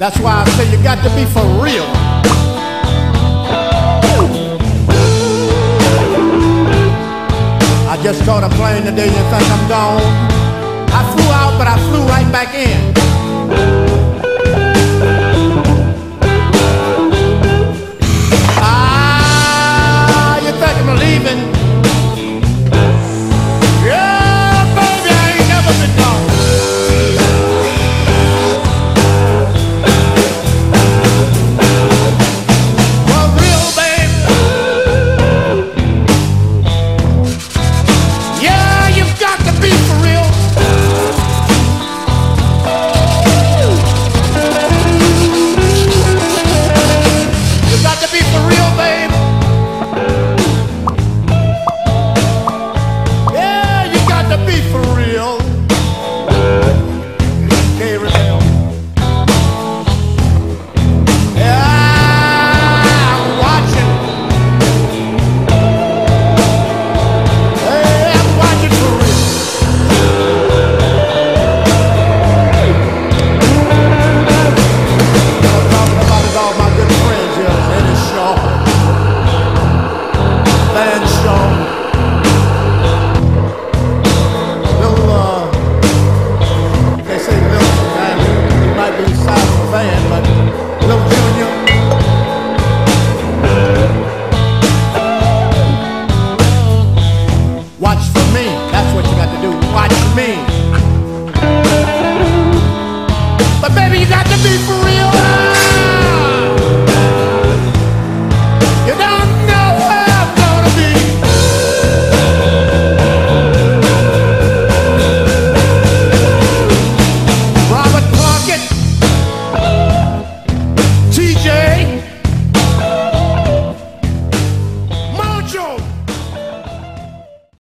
That's why I say you got to be for real. I just caught a plane today, you think I'm gone? I flew out, but I flew right back in. Ah, you think I'm leaving? Yeah, baby, I ain't never been gone. For real, baby. Watch for me, that's what you got to do, watch me.